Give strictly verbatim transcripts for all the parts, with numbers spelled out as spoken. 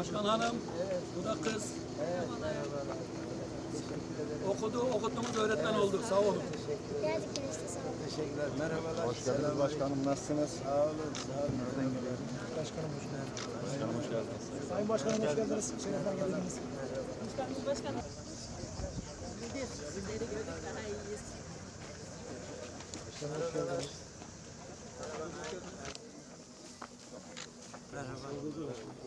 Başkan hanım, evet. Bu da kız. Evet. Okudu, okuttuğumuz öğretmen evet. Oldu. Sağ olun. Teşekkürler. Teşekkürler. Merhabalar. Hoş geldiniz başkanım. Nasılsınız? Sağ olun. Sağ olun. Nereden geliyorum? Başkanım hoş geldiniz. Başkanım hoş geldiniz. Sayın başkanım hoş geldiniz. Şerefler geldiniz. Başkanım başkanım. Nedir? Sizleri gördük daha iyiyiz. Başkanım hoş geldiniz. Merhaba.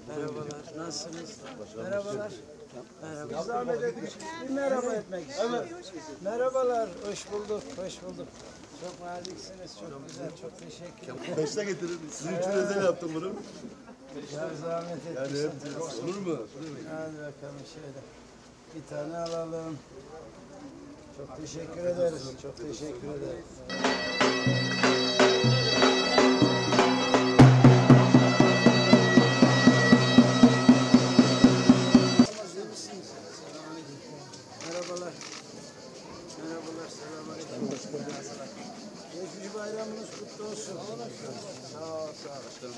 Merhabalar. Nasılsınız? Merhabalar. Merhaba. Zahmet etmiş. Bir merhaba etmek istiyorum. Evet. Merhabalar. Hoş bulduk. Hoş bulduk. Çok naziksiniz. Çok güzel. Çok teşekkür ederim. Kaçta getirin? Sizin için özel yaptım bunu. Ya zahmet etmişsin. Yani, olur mu? Hadi bakalım şöyle. Bir tane alalım. Çok teşekkür ederiz. Çok teşekkür ederiz. Bayramınız kutlu olsun. Sağ ol, sağ ol.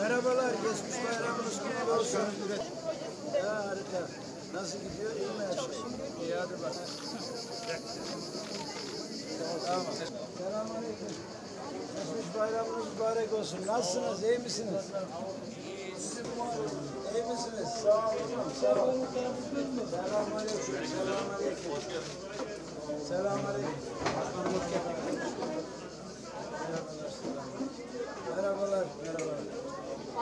Merhabalar. Evet. Merhabalar, geçmiş bayramınız kutlu olsun. Ha, harika. Nasıl gidiyor? İyi mi her şey? İyi, hadi bak. Tamam. Selamünaleyküm. Geçmiş bayramınız mübarek olsun. Nasılsınız, iyi misiniz? İyi misiniz? Sağ olun. Sağ olun. Selamünaleyküm. Selamünaleyküm. Hoş geldiniz. Selamünaleyküm. Merhabalar, merhabalar.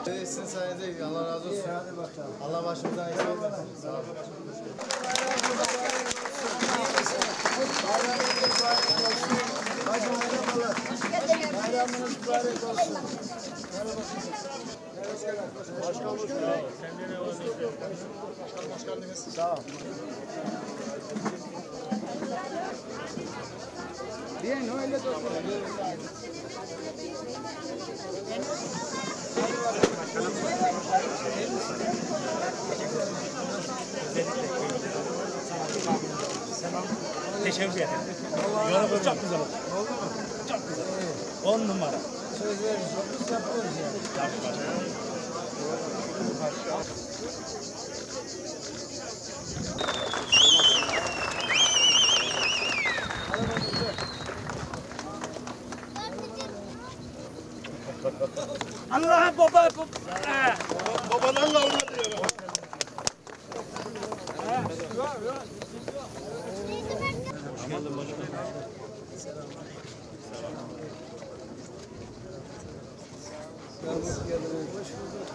Evet, sizin sayenizde Allah razı olsun. Hadi bakalım. Allah başımızdan eksik etmesin. Sağ olun. Bayramınız mübarek olsun. Hacım merhabalar. Bayramınız mübarek olsun. Merhaba size. Başkan hoş geldiniz. Başkan hoş geldiniz. Sağ olun. Bien, öyle de olsun. Teşekkür ederim. Yoruluk çok güzel oldu. Oldu mu? Çok güzel. on numara. Söz veririz. Biz yapıyoruz yani. Allah baba baba. Babadan da olmadı ya. Hoş geldin başkanım. Selamünaleyküm. Hoş geldiniz. Hoş bulduk. Merhabalar, hoş bulduk.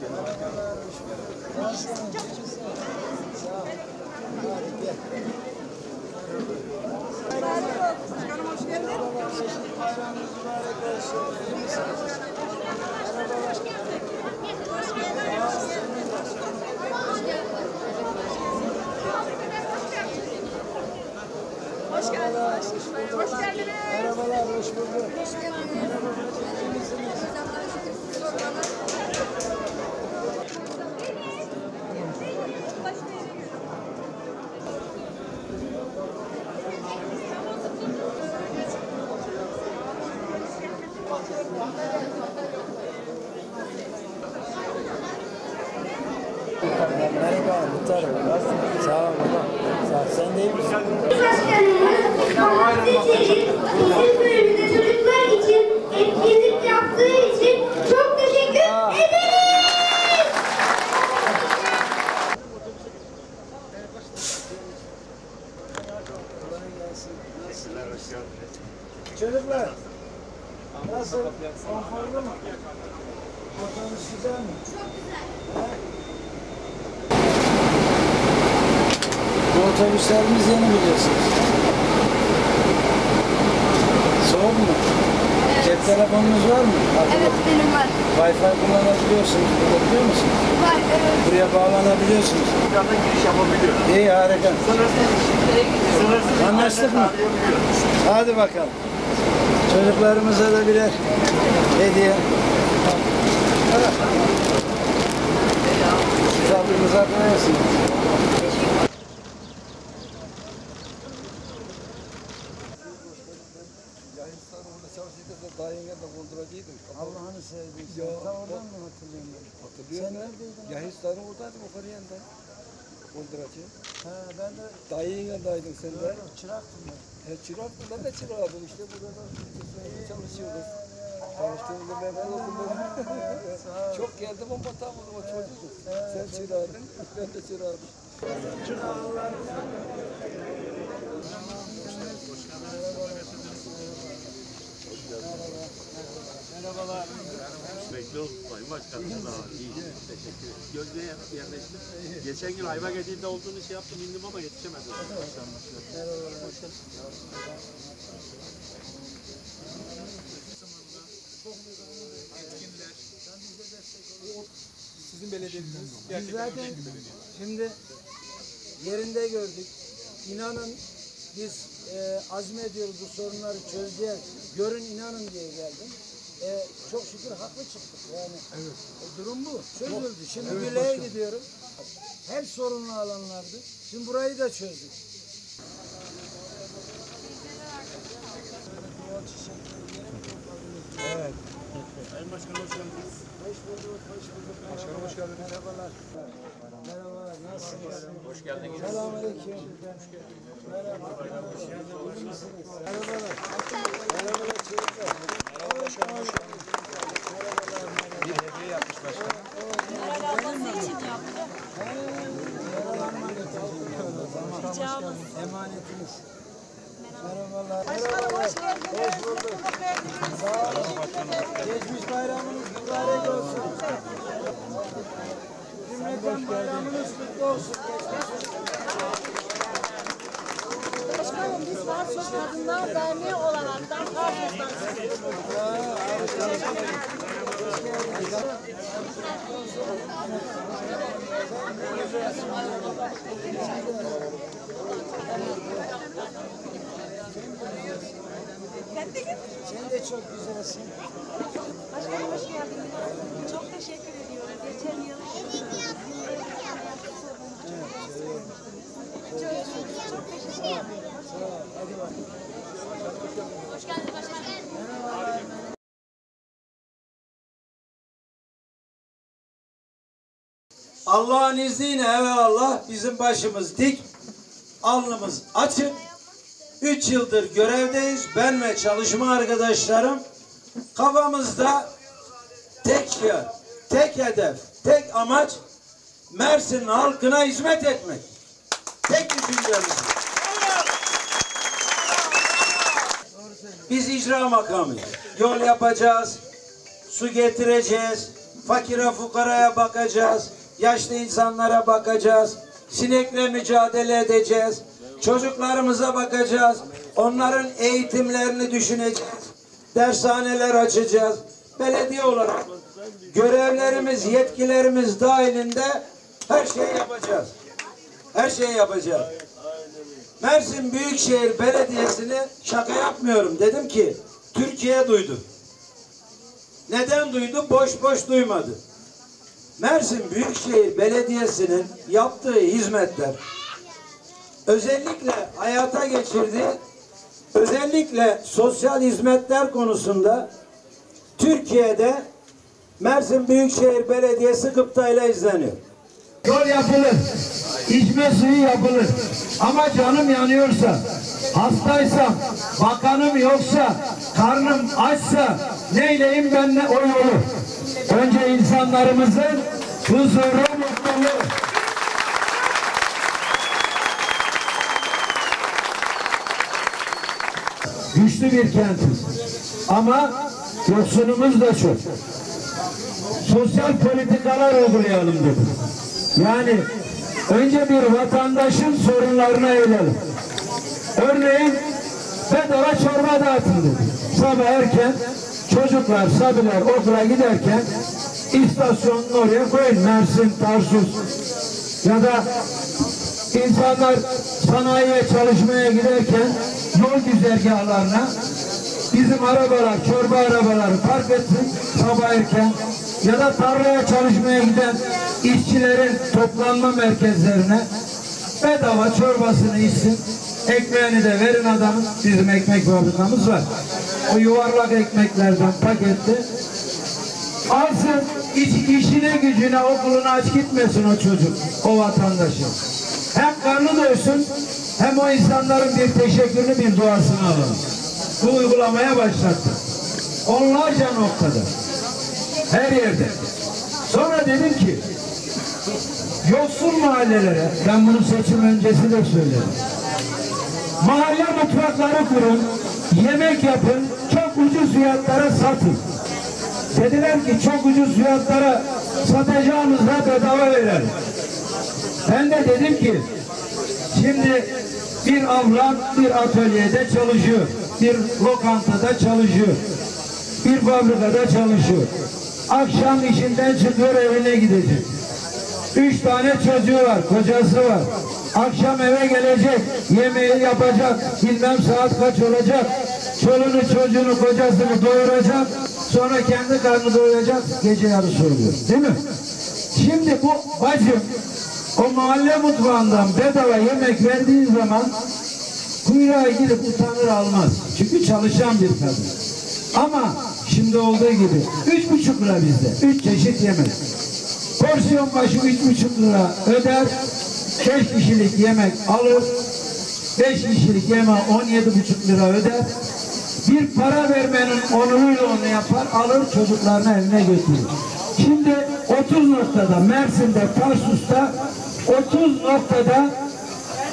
Selamünaleyküm. Merhabalar, hoş bulduk. Nasılsınız? Sağ olun. Başkanım hoş geldin. Bayramınız mübarek olsun. İyi misiniz? Merhabalar. Hoş geldin. Hoş geldin. Hoş geldin. Hoş geldiniz. Hoş geldiniz. Hoş geldiniz. Merhabalar, hoş bulduk. Hoş geldiniz. Merhaba, muhtarım. Sağ ol baba. Sağ ol. Sen değil misin? Sizin bölümde çocuklar için etkinlik yaptığı için çok teşekkür ederiz. Çocuklar, nasıl? Konforlu mu? Fotoğrafınız güzel mi? Çok güzel. Bu otobüslerimiz yeni biliyorsunuz. Soğuk mu? Evet. Cep telefonunuz var mı? Artık evet benim var. Wi-Fi kullanabiliyorsunuz. Biliyor musunuz? Var evet. Buraya bağlanabiliyorsunuz. Buradan giriş yapabiliyoruz. İyi harika. Sınırsız işlere gidiyoruz. Anlaştık mı? Hadi bakalım. Çocuklarımıza da birer hediye. Kitabımıza koyuyorsunuz. Yayın orada çalışırken de dayınken de konduracıydım. Allah'ını sevdiysen. Ta oradan mı hatırlıyorum ben? Hatırlıyorum. Sen neredeydin? Yahistan'ın oradaydım o kariyende. Konduracı. He ben de... Dayınkendeydin sen de. Öyle çıraktım ben. He çıraktım ben de çıraktım işte. Burada çalışıyoruz. Çalıştığımızda memnun oldum ben. Çok geldim ama batağım o zaman çocuğum. Sen çırağdın, ben de çırağdım. Çırağlar. Merhabalar. Bekli olduk Sayın Başkanım. İyi. Teşekkür ederim. Gözlüğe yerleştim. Geçen gün ayva gediğinde olduğunu şey yaptım, indim ama yetişemedim. Merhabalar. Hoş geldiniz. Etkinler. Sizin belediyeniz. Biz zaten şimdi yerinde gördük. İnanın biz e, azmediyoruz bu sorunları çözeceğiz. Görün inanın diye geldim. E, çok şükür haklı çıktık yani. Evet. E, durum bu. Çözüldü. Şimdi evet, birliğe gidiyorum. Her sorunlu alanlardı. Şimdi burayı da çözdük. Evet. Sayın Başkanım hoş geldiniz. Hoş bulduk, hoş bulduk. Başkanım hoş geldiniz. Merhabalar. Merhabalar, nasılsınız? Hoş geldiniz. Selamünaleyküm. Hoş geldiniz. Merhabalar. Hoş geldiniz. Merhabalar. Merhabalar çocuklar. Merhaba başkanım, hoş geldiniz. Merhabalar. Bir hediye yapmış başkanım. Merhabalar. Ne için yaptı? Merhabalar. Tamam. Emanetiniz. Merhabalar. Merhabalar. Hoş geldiniz. Hoş bulduk. Sağ olun. Geçmiş bayramınız mübarek olsun. Cümleten bayramınız kutlu olsun. Başkanım biz Tarsus Kadınlar Derneği olarak da Tarsus'tan size. Sen de çok güzelsin. Başkanım hoş geldiniz. Çok teşekkür ediyorum. Geçen yıl çok teşekkür ederim. Hoş geldin başkanım. Allah'ın izniyle evelallah bizim başımız dik, alnımız açık. Üç yıldır görevdeyiz. Ben ve çalışma arkadaşlarım kafamızda tek yer, tek hedef, tek amaç Mersin halkına hizmet etmek. Tek düşüncemiz. Biz icra makamıyız. Yol yapacağız, su getireceğiz, fakire fukaraya bakacağız, yaşlı insanlara bakacağız, sinekle mücadele edeceğiz. Çocuklarımıza bakacağız, onların eğitimlerini düşüneceğiz, dershaneler açacağız. Belediye olarak görevlerimiz, yetkilerimiz dahilinde her şeyi yapacağız. Her şeyi yapacağız. Mersin Büyükşehir Belediyesi'ni şaka yapmıyorum. Dedim ki, Türkiye duydu. Neden duydu? Boş boş duymadı. Mersin Büyükşehir Belediyesi'nin yaptığı hizmetler, özellikle hayata geçirdiği, özellikle sosyal hizmetler konusunda Türkiye'de Mersin Büyükşehir Belediyesi gıptayla izleniyor. Yol yapılır, içme suyu yapılır ama canım yanıyorsa, hastaysam, bakanım yoksa, karnım açsa neyleyim ben ne o yolu? Önce insanlarımızın huzuru, mutluluğu. Güçlü bir kentiz. Ama yoksunumuz da çok. Sosyal politikalar uygulayalım dedik. Yani önce bir vatandaşın sorunlarına eğilelim. Örneğin bedava çorba dağıtın dedik. Sabah erken çocuklar, sabiler okula giderken istasyonunu oraya koyun. Mersin, Tarsus ya da insanlar sanayiye çalışmaya giderken yol güzergahlarına bizim arabalar, çorba arabaları park etsin sabah erken ya da tarlaya çalışmaya giden işçilerin toplanma merkezlerine bedava çorbasını içsin. Ekmeğini de verin adamız. Bizim ekmek fabrikamız var. O yuvarlak ekmeklerden pakette alsın, iş, işine gücüne, okuluna aç gitmesin o çocuk, o vatandaşı. Hem karnı doysun, hem o insanların bir teşekkürünü, bir duasını alın. Bu uygulamaya başlattı. Onlarca noktada, her yerde. Sonra dedim ki, yoksul mahallelere, ben bunu seçim öncesi de söyledim. Mahalle mutfakları kurun, yemek yapın, çok ucuz fiyatlara satın. Dediler ki çok ucuz fiyatlara satacağımızda bedava verelim. Ben de dedim ki, şimdi bir ablam bir atölyede çalışıyor, bir lokantada çalışıyor, bir fabrikada çalışıyor. Akşam işinden çıkıyor, evine gidecek. Üç tane çocuğu var, kocası var. Akşam eve gelecek, yemeği yapacak, bilmem saat kaç olacak. Çoluğunu, çocuğunu, kocasını doyuracak. Sonra kendi karnını doyuracak, gece yarısı oluyor. Değil mi? Şimdi bu bacım, o mahalle mutfağından bedava yemek verdiği zaman kuyruğa gidip utanır almaz. Çünkü çalışan bir kadın. Ama şimdi olduğu gibi üç buçuk lira bizde. Üç çeşit yemek. Porsiyon başı üç buçuk lira öder. Beş kişilik yemek alır. Beş kişilik yemeği on yedi buçuk lira öder. Bir para vermenin onuruyla onu yapar, alır çocuklarını evine götürür. Şimdi otuz noktada, Mersin'de, Tarsus'ta otuz noktada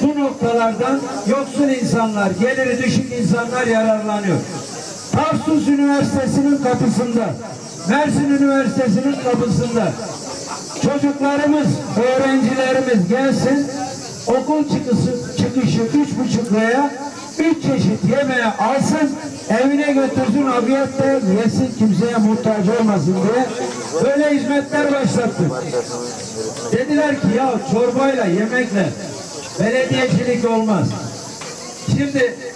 bu noktalardan yoksul insanlar, geliri düşük insanlar yararlanıyor. Tarsus Üniversitesi'nin kapısında, Mersin Üniversitesi'nin kapısında çocuklarımız, öğrencilerimiz gelsin, okul çıkışı, çıkışı üç buçuk liraya üç çeşit yemeği alsın, evine götürsün, afiyetle yesin, kimseye muhtaç olmasın diye böyle hizmetler başlattık. Dediler ki ya çorbayla, yemekle belediyecilik olmaz. Şimdi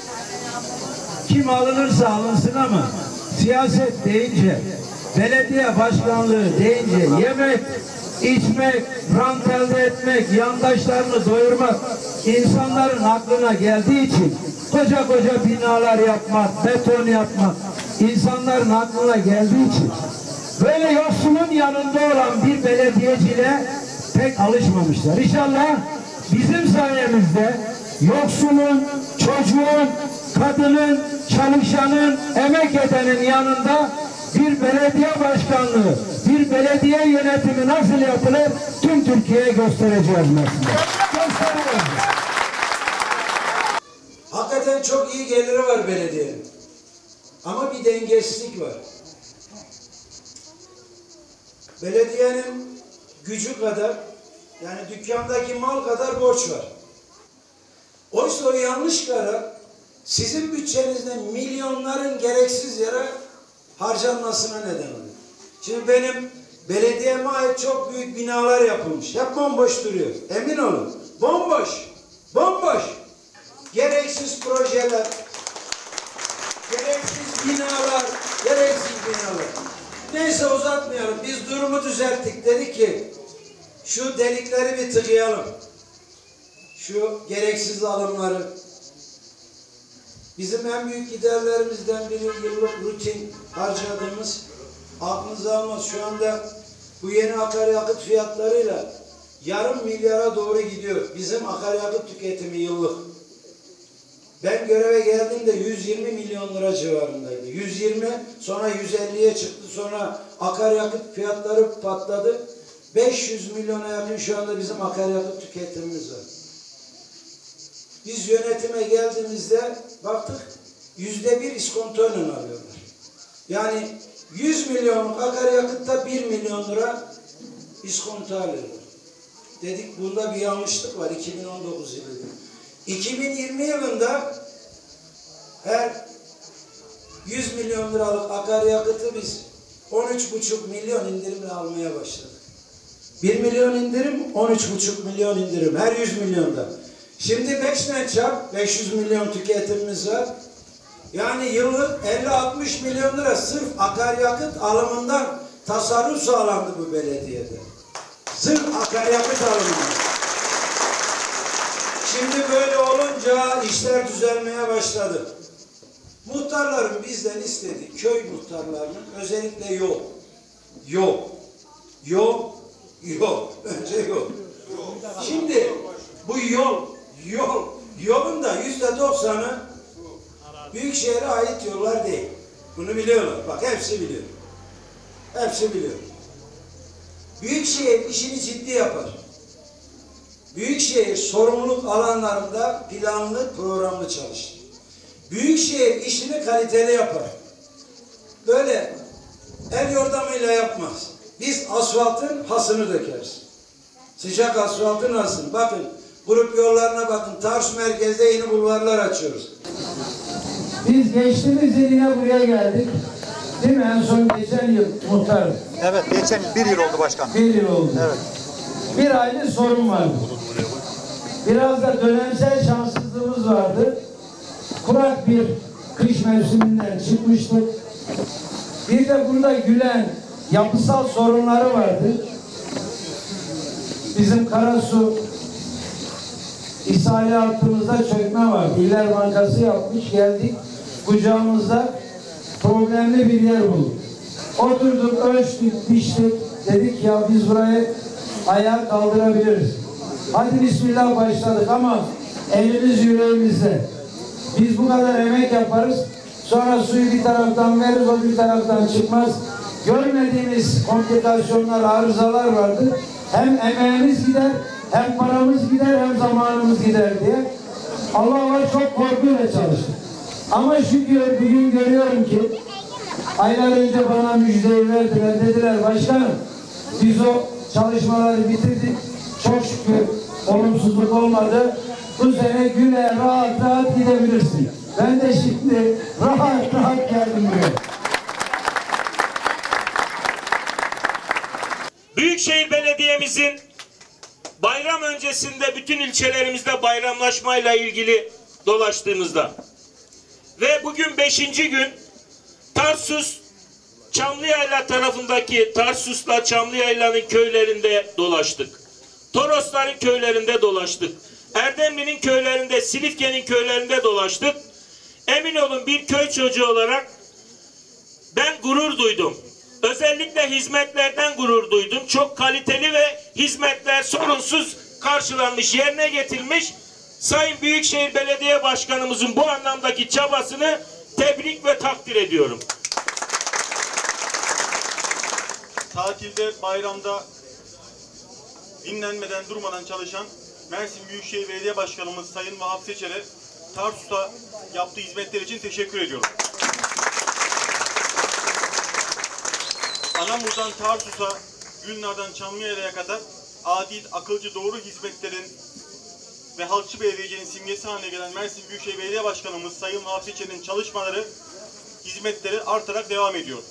kim alınırsa alınsın ama siyaset deyince, belediye başkanlığı deyince yemek, içmek, rant elde etmek, yandaşlarını doyurmak insanların aklına geldiği için koca koca binalar yapmak, beton yapmak insanların aklına geldiği için böyle yoksulun yanında olan bir belediyeciliğe pek alışmamışlar. İnşallah bizim sayemizde yoksulun, çocuğun, kadının, çalışanın, emek edenin yanında bir belediye başkanlığı, bir belediye yönetimi nasıl yapılır tüm Türkiye'ye göstereceğiz mesela. Hakikaten çok iyi geliri var belediyenin. Ama bir dengesizlik var. Belediyenin gücü kadar, yani dükkandaki mal kadar borç var. Oysa o yanlış karar sizin bütçenizde milyonların gereksiz yere harcanmasına neden oluyor. Şimdi benim belediyeme ait çok büyük binalar yapılmış. Hep bomboş duruyor. Emin olun. Bomboş. Bomboş. Gereksiz projeler, gereksiz binalar, gereksiz binalar. Neyse uzatmayalım. Biz durumu düzelttik. Dedik ki şu delikleri bir tıkayalım. Şu gereksiz alımları. Bizim en büyük giderlerimizden biri yıllık rutin harcadığımız, aklınıza almaz, şu anda bu yeni akaryakıt fiyatlarıyla yarım milyara doğru gidiyor. Bizim akaryakıt tüketimi yıllık. Ben göreve geldiğimde yüz yirmi milyon lira civarındaydı. yüz yirmi, sonra yüz elliye çıktı, sonra akaryakıt fiyatları patladı. beş yüz milyona yakın şu anda bizim akaryakıt tüketimimiz var. Biz yönetime geldiğimizde baktık yüzde bir iskontoyla alıyorlar. Yani yüz milyonluk akaryakıtta bir milyon lira iskonto alıyorlar. Dedik bunda bir yanlışlık var iki bin on dokuz yılında. iki bin yirmi yılında her yüz milyon liralık akaryakıtı biz on üç buçuk milyon indirimle almaya başladık. bir milyon indirim, on üç buçuk milyon indirim her yüz milyonda. Şimdi beşle çarp, beş yüz milyon tüketimimiz var. Yani yıllık elli altmış milyon lira sırf akaryakıt alımından tasarruf sağlandı bu belediyede. Sırf akaryakıt alımından. Şimdi böyle olunca işler düzelmeye başladı. Muhtarların bizden istediği, köy muhtarlarının özellikle yol. Yol. Yol. Yol. Önce yol. Şimdi bu yol, yol, yolun da yüzde doksanı Büyükşehir'e ait yollar değil. Bunu biliyorlar. Bak hepsi biliyor. Hepsi biliyor. Büyükşehir işini ciddi yapar. Büyükşehir sorumluluk alanlarında planlı, programlı çalışır. Büyükşehir işini kaliteli yapar. Böyle el yordamıyla yapmaz. Biz asfaltın hasını dökeriz. Sıcak asfaltın hasını. Bakın grup yollarına bakın. Tarsus merkezde yeni bulvarlar açıyoruz. Biz geçtiğimiz yine buraya geldik. Değil mi? En son geçen yıl muhtar. Evet, geçen bir yıl oldu başkanım. Bir yıl oldu. Evet. Bir aylık sorun vardı. Biraz da dönemsel şanssızlığımız vardı. Kurak bir kış mevsiminden çıkmıştık. Bir de burada gülen yapısal sorunları vardı. Bizim Karasu İhsali altımızda çökme var. İller Bankası yapmış, geldik kucağımızda problemli bir yer bulduk. Oturduk, ölçtük, biçtik. Dedik ya biz burayı ayağa kaldırabiliriz. Hadi bismillah başladık ama elimiz yüreğimizde. Biz bu kadar emek yaparız. Sonra suyu bir taraftan veririz, o bir taraftan çıkmaz. Görmediğimiz komplikasyonlar, arızalar vardı. Hem emeğimiz gider, hem paramız gider, hem zamanımız gider diye. Allah'a çok korkuyla çalıştık. Ama şükür bugün görüyorum ki aylar önce bana müjdeyi verdiler. Dediler başkanım biz o çalışmaları bitirdik. Çok şükür olumsuzluk olmadı. Bu sene güne rahat rahat gidebilirsin. Ben de şimdi rahat rahat geldim buraya. Büyükşehir Belediye'mizin bayram öncesinde bütün ilçelerimizde bayramlaşmayla ilgili dolaştığımızda ve bugün beşinci gün Tarsus Çamlıyayla tarafındaki Tarsus'la Çamlıyayla'nın köylerinde dolaştık. Torosların köylerinde dolaştık. Erdemli'nin köylerinde, Silifke'nin köylerinde dolaştık. Emin olun bir köy çocuğu olarak ben gurur duydum. Özellikle hizmetlerden gurur duydum. Çok kaliteli ve hizmetler sorunsuz karşılanmış, yerine getirilmiş. Sayın Büyükşehir Belediye Başkanımızın bu anlamdaki çabasını tebrik ve takdir ediyorum. Tatilde, bayramda dinlenmeden, durmadan çalışan Mersin Büyükşehir Belediye Başkanımız Sayın Vahap Seçer'e Tarsus'a yaptığı hizmetler için teşekkür ediyorum. Anamur'dan Tarsus'a, Günlar'dan Çamlıyaya'ya kadar adil, akılcı, doğru hizmetlerin ve halkçı belediyecinin simgesi haline gelen Mersin Büyükşehir Belediye Başkanımız Sayın Vahap Seçer'in çalışmaları, hizmetleri artarak devam ediyor.